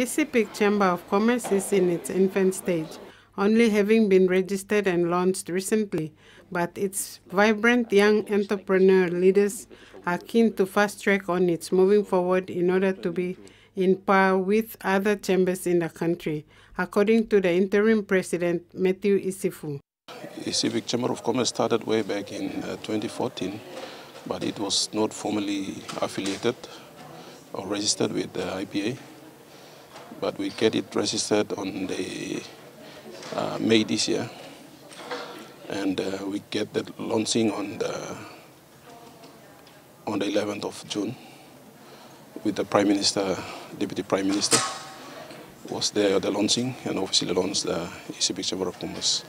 East Sepik Chamber of Commerce is in its infant stage, only having been registered and launched recently, but its vibrant young entrepreneur leaders are keen to fast-track on its moving forward in order to be in par with other chambers in the country, according to the interim president, Matthew Isifu. East Sepik Chamber of Commerce started way back in 2014, but it was not formally affiliated or registered with the IPA, but we get it registered on the May this year, and we get that launching on the 11th of June with the Prime Minister, Deputy Prime Minister, was there at the launching and officially launched the East Sepik Chamber of Commerce.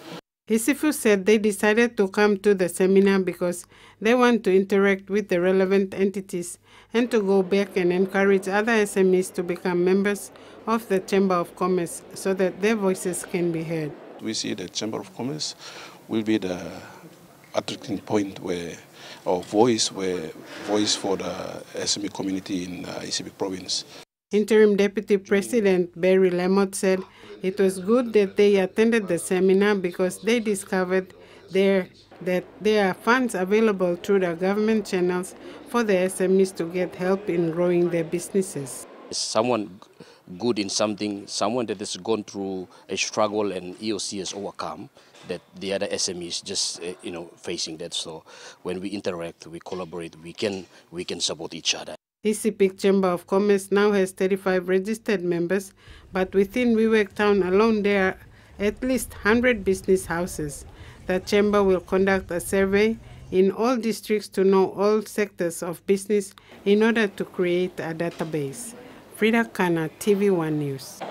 Isifu said they decided to come to the seminar because they want to interact with the relevant entities and to go back and encourage other SMEs to become members of the Chamber of Commerce so that their voices can be heard. We see the Chamber of Commerce will be the attracting point where our voice for the SME community in East Sepik province. Interim Deputy President Barry Lemot said it was good that they attended the seminar because they discovered that there are funds available through the government channels for the SMEs to get help in growing their businesses. Someone good in something, someone that has gone through a struggle and EOC has overcome, that the other SMEs just facing that. So when we interact, we collaborate, we can support each other. East Sepik Chamber of Commerce now has 35 registered members, but within WeWork Town alone there are at least 100 business houses. The chamber will conduct a survey in all districts to know all sectors of business in order to create a database. Frida Kana, TV One News.